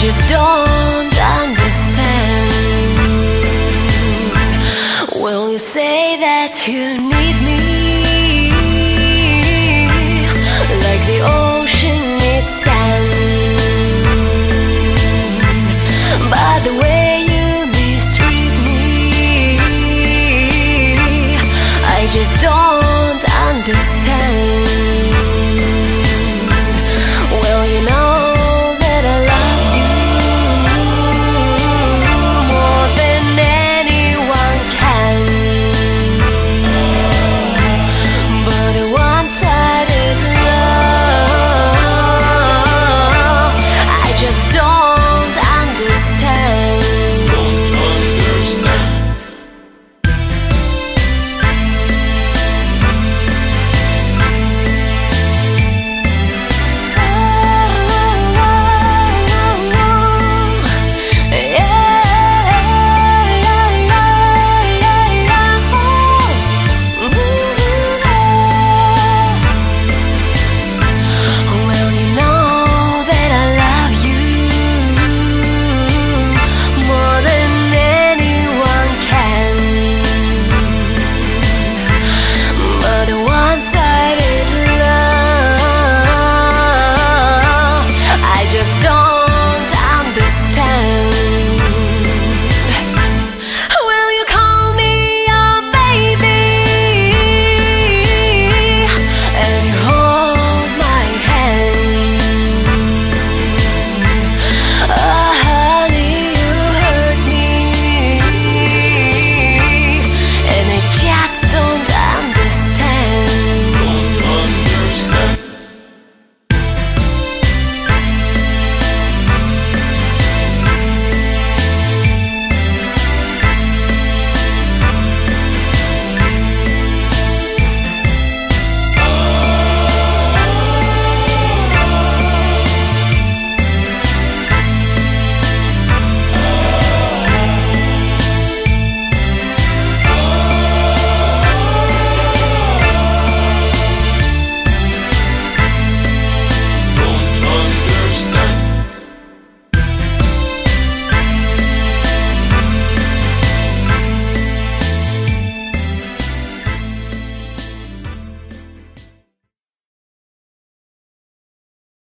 just don't understand. Will you say that you know?